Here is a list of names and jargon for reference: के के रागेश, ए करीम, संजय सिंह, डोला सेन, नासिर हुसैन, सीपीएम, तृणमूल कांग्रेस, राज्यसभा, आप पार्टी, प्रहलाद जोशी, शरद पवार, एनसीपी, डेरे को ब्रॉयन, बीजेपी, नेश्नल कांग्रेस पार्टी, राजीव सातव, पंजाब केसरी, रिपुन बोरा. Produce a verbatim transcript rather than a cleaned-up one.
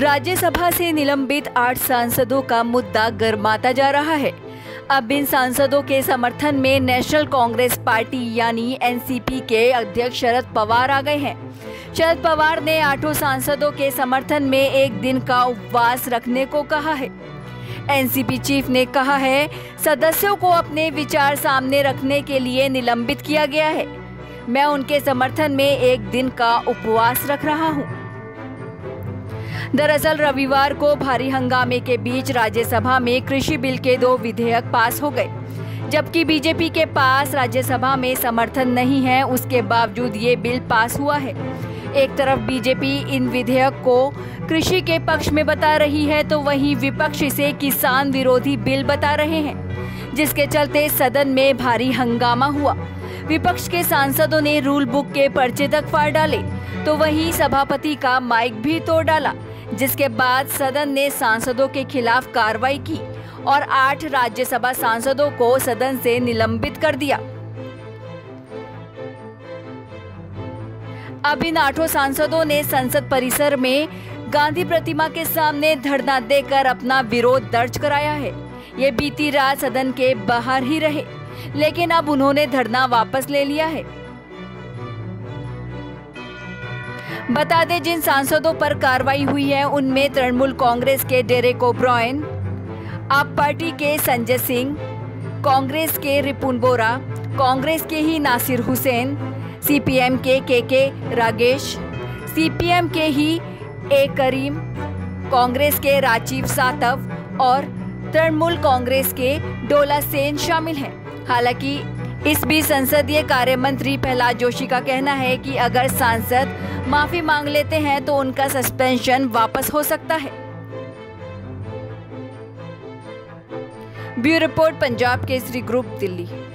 राज्यसभा से निलंबित आठ सांसदों का मुद्दा गर्माता जा रहा है। अब इन सांसदों के समर्थन में नेशनल कांग्रेस पार्टी यानी एनसीपी के अध्यक्ष शरद पवार आ गए हैं। शरद पवार ने आठों सांसदों के समर्थन में एक दिन का उपवास रखने को कहा है। एनसीपी चीफ ने कहा है, सदस्यों को अपने विचार सामने रखने के लिए निलंबित किया गया है। मैं उनके समर्थन में एक दिन का उपवास रख रहा हूं। दरअसल रविवार को भारी हंगामे के बीच राज्यसभा में कृषि बिल के दो विधेयक पास हो गए, जबकि बीजेपी के पास राज्यसभा में समर्थन नहीं है। उसके बावजूद ये बिल पास हुआ है। एक तरफ बीजेपी इन विधेयक को कृषि के पक्ष में बता रही है, तो वहीं विपक्ष इसे किसान विरोधी बिल बता रहे हैं, जिसके चलते सदन में भारी हंगामा हुआ। विपक्ष के सांसदों ने रूल बुक के पर्चे तक फाड़ डाले, तो वहीं सभापति का माइक भी तोड़ डाला, जिसके बाद सदन ने सांसदों के खिलाफ कार्रवाई की और आठ राज्यसभा सांसदों को सदन से निलंबित कर दिया। अब इन आठों सांसदों ने संसद परिसर में गांधी प्रतिमा के सामने धरना देकर अपना विरोध दर्ज कराया है। ये बीती रात सदन के बाहर ही रहे, लेकिन अब उन्होंने धरना वापस ले लिया है। बता दें, जिन सांसदों पर कार्रवाई हुई है उनमें तृणमूल कांग्रेस के डेरे को ब्रॉयन, आप पार्टी के संजय सिंह, कांग्रेस के रिपुन बोरा, कांग्रेस के ही नासिर हुसैन, सीपीएम के के के रागेश, सीपीएम के ही ए करीम, कांग्रेस के राजीव सातव और तृणमूल कांग्रेस के डोला सेन शामिल हैं। हालांकि इस बीच संसदीय कार्य मंत्री प्रहलाद जोशी का कहना है कि अगर सांसद माफी मांग लेते हैं तो उनका सस्पेंशन वापस हो सकता है। Bureau report, पंजाब केसरी group, Delhi.